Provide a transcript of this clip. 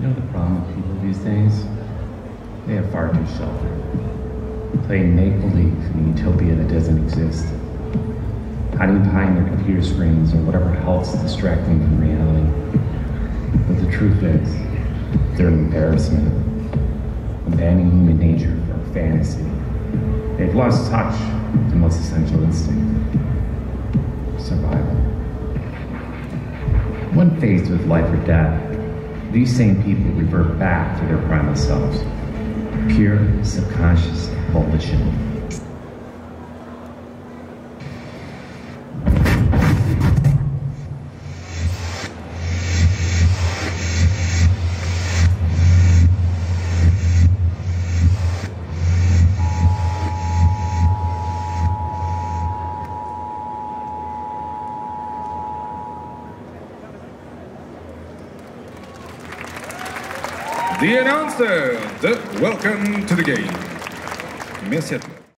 You know the problem with people these days? They have far too sheltered. Playing make-believe in a utopia that doesn't exist. Hiding behind their computer screens or whatever else is distracting from reality. But the truth is, they're an embarrassment. Abandoning human nature for a fantasy. They've lost touch with the most essential instinct. Survival. When faced with life or death, these same people revert back to their primal selves. Pure, subconscious volition. The Annoncer, Welcome to the Games. Merci à tous.